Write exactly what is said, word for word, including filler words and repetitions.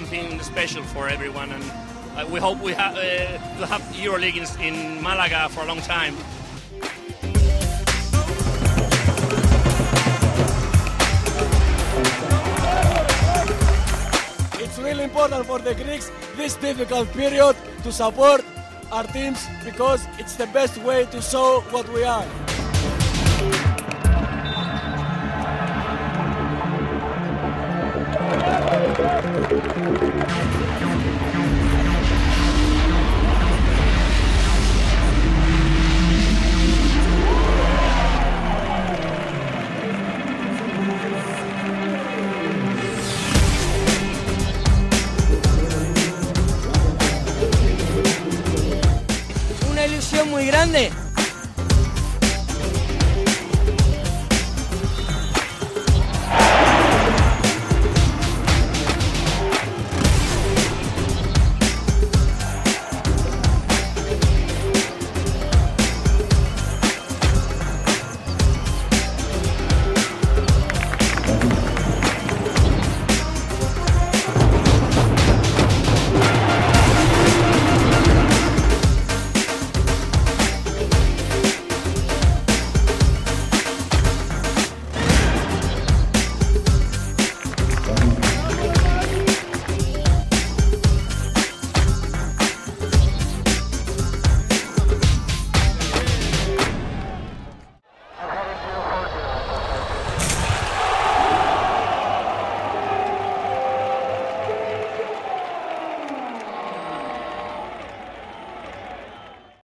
something special for everyone, and uh, we hope we ha uh, we'll have EuroLeague in, in Malaga for a long time. It's really important for the Greeks this difficult period to support our teams, because it's the best way to show what we are. Una ilusión muy grande